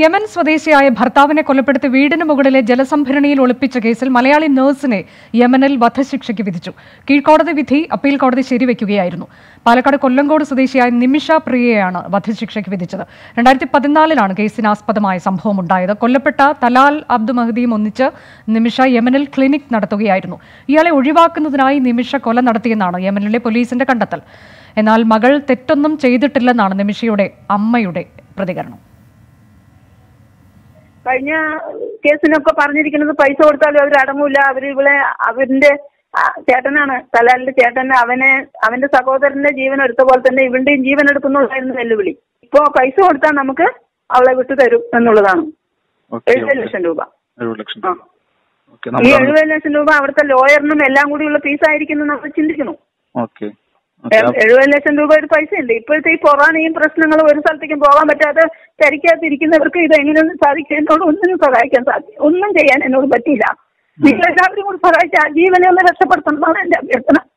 Yemen സ്വദേശിയായ ഭർത്താവിനെ കൊലപ്പെടുത്തി വീടിന് മുകളിലെ ജലസംഭരണിയിൽ ഒളിപ്പിച്ച കേസിൽ മലയാളി നഴ്സിനെ യമനിൽ വധശിക്ഷയ്ക്ക് വിധിച്ചു. കീഴ്ക്കോടതി വിധി അപ്പീൽ കോടതി ശരിവെക്കുകയായിരുന്നു. പാലക്കാട് കൊല്ലങ്കോട് സ്വദേശിയായ നിമിഷ പ്രിയയാണ് വധശിക്ഷയ്ക്ക് വിധിച്ചത്. 2014 കേസിനാസ്പദമായ സംഭവമുണ്ടായത്. കൊല്ലപ്പെട്ട തലാൽ അബ്ദു മഹദിയും ഒന്നിച്ച് നിമിഷ യമനിൽ ക്ലിനിക് നടത്തുകയായിരുന്നു. ഇയാളെ ഒഴിവാക്കുന്നതിനായി നിമിഷ കൊല നടത്തിയെന്നാണ് യമനിലെ പോലീസിന്റെ കണ്ടെത്തൽ. എന്നാൽ മകൾ തെറ്റൊന്നും ചെയ്തിട്ടില്ലെന്നാണ് നിമിഷയുടെ അമ്മയുടെ പ്രതികരണം. കഴിഞ്ഞ കേസിനൊക്കെ പറഞ്ഞിരിക്കുന്നത് പൈസ കൊടുത്താലും അവരടങ്ങൂല. അവരിവിടെ അവരിന്റെ ചേട്ടനാണ്, തലാലിന്റെ ചേട്ടന് അവന്റെ സഹോദരന്റെ ജീവൻ എടുത്ത പോലെ തന്നെ ഇവന്റെയും ജീവൻ എടുക്കുന്നുണ്ടായിരുന്നു വെല്ലുവിളി. ഇപ്പൊ പൈസ കൊടുത്താൽ നമുക്ക് അവളെ വിട്ടു തരും എന്നുള്ളതാണ്. 70 ലക്ഷം രൂപ. ഈ 70 ലക്ഷം രൂപ അവിടുത്തെ ലോയറിനും എല്ലാം കൂടിയുള്ള ഫീസ് ആയിരിക്കുന്നു നമ്മൾ ചിന്തിക്കുന്നു. 70 ലക്ഷം രൂപ ഒരു പൈസ ഉണ്ട്. ഇപ്പോഴത്തെ ഈ കൊറോണയും പ്രശ്നങ്ങളും ഒരു സ്ഥലത്തേക്കും പോകാൻ പറ്റാതെ ചരിക്കാതിരിക്കുന്നവർക്ക് ഇത് എങ്ങനെയൊന്നും സാധിക്കുക? എന്നോട് ഒന്നിനും സഹായിക്കാൻ സാധിക്കും, ഒന്നും ചെയ്യാൻ എന്നോട് പറ്റിയില്ല. നിങ്ങളെല്ലാവരും കൂടി സഹായിച്ചാൽ ജീവനെ ഒന്ന് രക്ഷപ്പെടുത്തണമെന്നാണ് എന്റെ അഭ്യർത്ഥന.